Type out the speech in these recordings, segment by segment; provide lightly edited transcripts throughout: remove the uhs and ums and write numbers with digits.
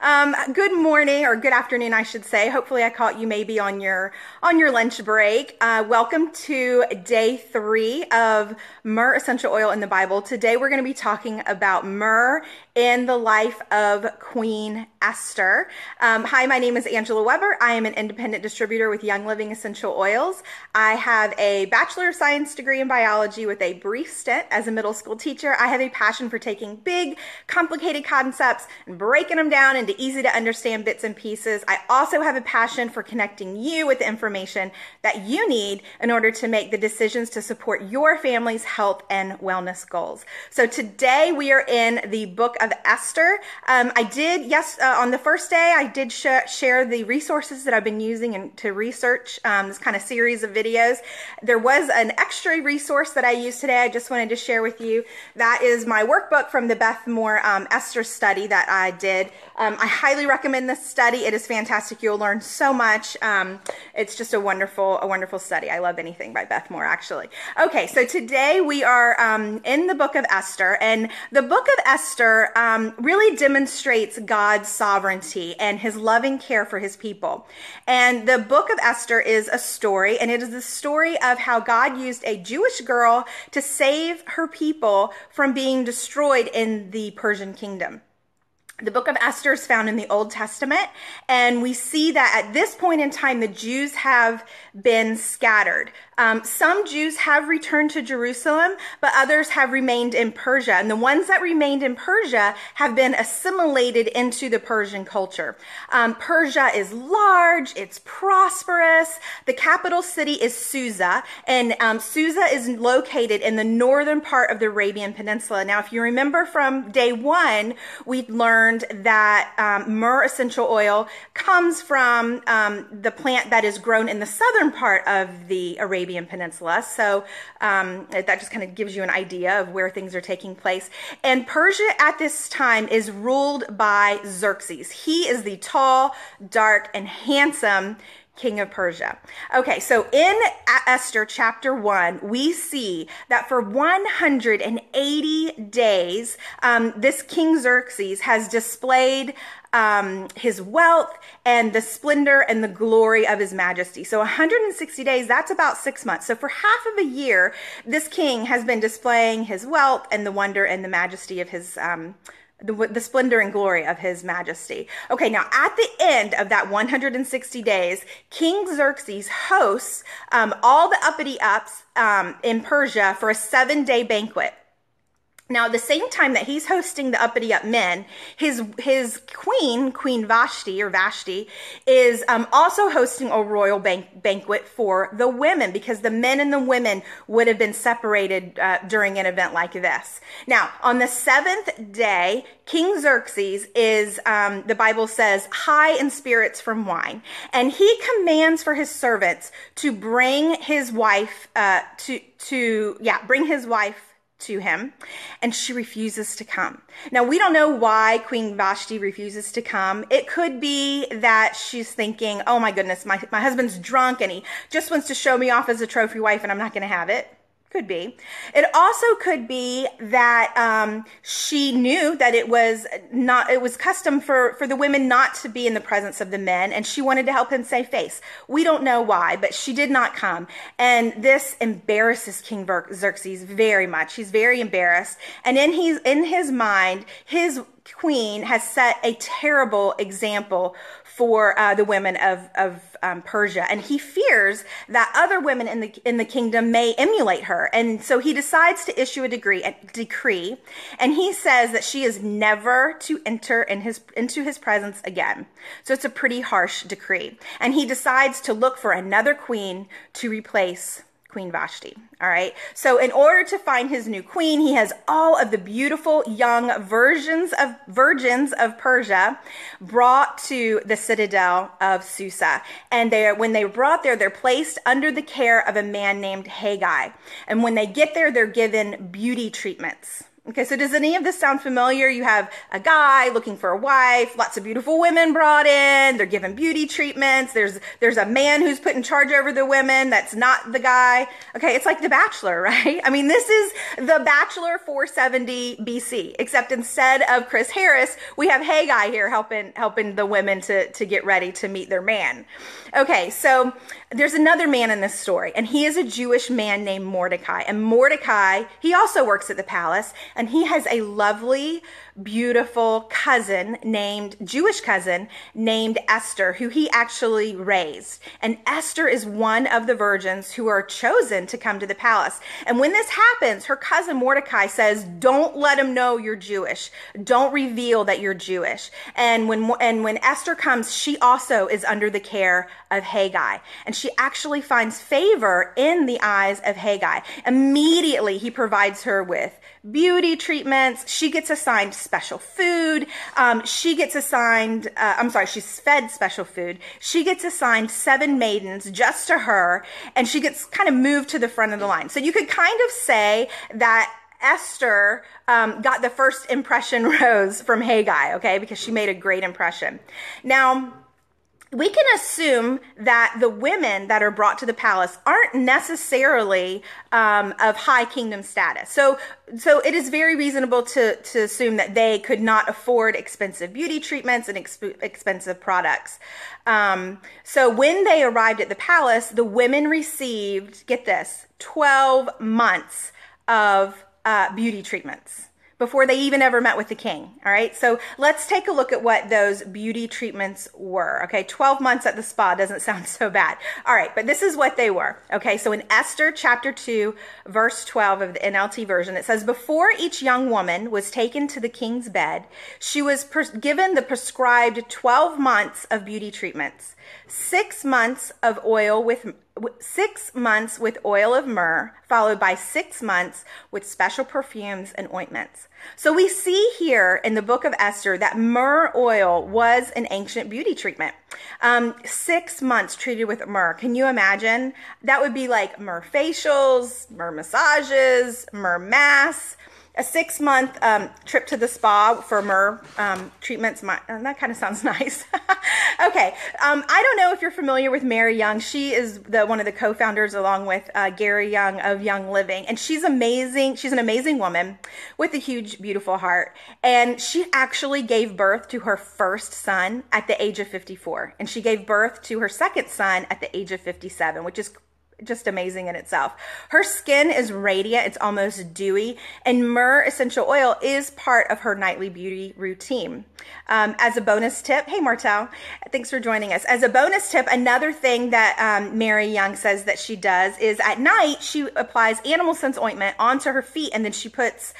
Good morning, or good afternoon, I should say. Hopefully I caught you maybe on your lunch break. Welcome to day 3 of Myrrh Essential Oil in the Bible. Today we're going to be talking about myrrh in the life of Queen Esther. Hi, my name is Angela Weber. I am an independent distributor with Young Living Essential Oils. I have a Bachelor of Science degree in biology with a brief stint as a middle school teacher. I have a passion for taking big, complicated concepts and breaking them down into easy to understand bits and pieces. I also have a passion for connecting you with the information that you need in order to make the decisions to support your family's health and wellness goals. So today we are in the book of Esther. On the first day, I did share the resources that I've been using to research this kind of series of videos. There was an extra resource that I used today I just wanted to share with you. That is my workbook from the Beth Moore Esther study that I did. I highly recommend this study. It is fantastic. You'll learn so much. It's just a wonderful study. I love anything by Beth Moore, actually. Okay, so today we are in the book of Esther, and the book of Esther really demonstrates God's sovereignty and his loving care for his people. And the book of Esther is a story, and it is the story of how God used a Jewish girl to save her people from being destroyed in the Persian kingdom. The book of Esther is found in the Old Testament, and we see that at this point in time, the Jews have been scattered. Some Jews have returned to Jerusalem, but others have remained in Persia, and the ones that remained in Persia have been assimilated into the Persian culture. Persia is large, it's prosperous. The capital city is Susa, and Susa is located in the northern part of the Arabian Peninsula. Now, if you remember from day 1, we learned that myrrh essential oil comes from the plant that is grown in the southern part of the Arabian Peninsula. So that just kind of gives you an idea of where things are taking place. And Persia at this time is ruled by Xerxes. He is the tall, dark, and handsome king of Persia. Okay, so in Esther chapter 1, we see that for 180 days, this King Xerxes has displayed his wealth and the splendor and the glory of his majesty. So 160 days, that's about 6 months. So for half of a year, this king has been displaying his wealth and the wonder and the majesty of his the splendor and glory of his majesty. Okay, now at the end of that 160 days, King Xerxes hosts all the uppity ups in Persia for a 7-day banquet. Now, at the same time that he's hosting the uppity up men, his queen, Queen Vashti, or Vashti, is also hosting a royal banquet for the women, because the men and the women would have been separated during an event like this. Now, on the 7th day, King Xerxes is, the Bible says, high in spirits from wine, and he commands for his servants to bring his wife to him, and she refuses to come. Now, we don't know why Queen Vashti refuses to come. It could be that she's thinking, oh my goodness, my husband's drunk and he just wants to show me off as a trophy wife and I'm not going to have it. Could be. It also could be that she knew that it was custom for the women not to be in the presence of the men, and she wanted to help him save face. We don't know why, but she did not come. And this embarrasses King Xerxes very much. He's very embarrassed. And in his mind, his queen has set a terrible example for the women of Persia, and he fears that other women in the kingdom may emulate her, and so he decides to issue a decree, and he says that she is never to enter into his presence again. So it's a pretty harsh decree, and he decides to look for another queen to replace Queen Vashti. All right. So in order to find his new queen, he has all of the beautiful young virgins of Persia brought to the citadel of Susa. And when they were brought there, they're placed under the care of a man named Hegai. And when they get there, they're given beauty treatments. Okay, so does any of this sound familiar? You have a guy looking for a wife, lots of beautiful women brought in, they're given beauty treatments, there's a man who's put in charge over the women that's not the guy. Okay, it's like The Bachelor, right? I mean, this is The Bachelor 470 BC, except instead of Chris Harris, we have Hegai here helping the women to get ready to meet their man. Okay, so there's another man in this story, and he is a Jewish man named Mordecai. And Mordecai, he also works at the palace, and he has a lovely, beautiful cousin named, Jewish cousin named Esther, who he actually raised. And Esther is one of the virgins who are chosen to come to the palace. And when this happens, her cousin Mordecai says, don't let him know you're Jewish. Don't reveal that you're Jewish. And when Esther comes, she also is under the care of Hegai. And she actually finds favor in the eyes of Hegai. Immediately, he provides her with beauty treatments. She gets assigned special food. She's fed special food. She gets assigned 7 maidens just to her, and she gets kind of moved to the front of the line. So you could kind of say that Esther got the first impression rose from Hegai, okay, because she made a great impression. Now, we can assume that the women that are brought to the palace aren't necessarily of high kingdom status. So it is very reasonable to assume that they could not afford expensive beauty treatments and expensive products. So when they arrived at the palace, the women received, get this, 12 months of beauty treatments before they even ever met with the king, all right? So let's take a look at what those beauty treatments were, okay? 12 months at the spa doesn't sound so bad. All right, but this is what they were, okay? So in Esther chapter 2, verse 12 of the NLT version, it says, before each young woman was taken to the king's bed, she was given the prescribed 12 months of beauty treatments, 6 months with oil of myrrh, followed by 6 months with special perfumes and ointments. So we see here in the book of Esther that myrrh oil was an ancient beauty treatment. 6 months treated with myrrh. Can you imagine? That would be like myrrh facials, myrrh massages, myrrh masks. A 6-month trip to the spa for myrrh treatments. That kind of sounds nice. Okay. I don't know if you're familiar with Mary Young. She is one of the co-founders along with Gary Young of Young Living. And she's amazing. She's an amazing woman with a huge, beautiful heart. And she actually gave birth to her first son at the age of 54. And she gave birth to her second son at the age of 57, which is just amazing in itself. Her skin is radiant. It's almost dewy. And myrrh essential oil is part of her nightly beauty routine. As a bonus tip, hey Martel, thanks for joining us. As a bonus tip, another thing that Mary Young says that she does is at night, she applies animal scents ointment onto her feet, and then she puts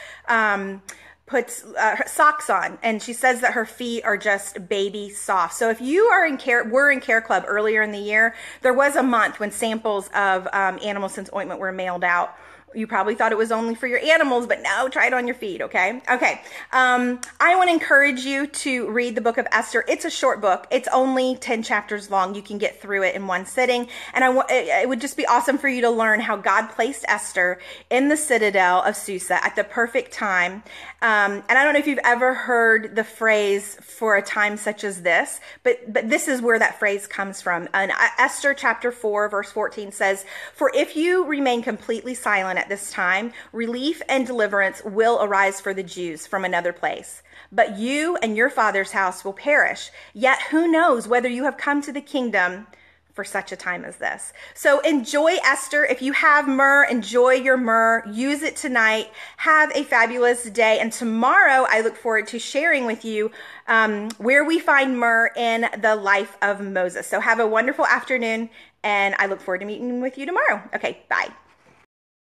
socks on, and she says that her feet are just baby soft. So if you are were in Care Club earlier in the year, there was a month when samples of animal scents ointment were mailed out. You probably thought it was only for your animals, but no, try it on your feet, okay? Okay, I want to encourage you to read the book of Esther. It's a short book. It's only 10 chapters long. You can get through it in one sitting, and it would just be awesome for you to learn how God placed Esther in the citadel of Susa at the perfect time, and I don't know if you've ever heard the phrase, for a time such as this, but this is where that phrase comes from. And Esther chapter 4, verse 14 says, for if you remain completely silent at this time, relief and deliverance will arise for the Jews from another place. But you and your father's house will perish. Yet who knows whether you have come to the kingdom for such a time as this. So enjoy Esther. If you have myrrh, enjoy your myrrh. Use it tonight. Have a fabulous day. And tomorrow, I look forward to sharing with you where we find myrrh in the life of Moses. So have a wonderful afternoon, and I look forward to meeting with you tomorrow. Okay, bye.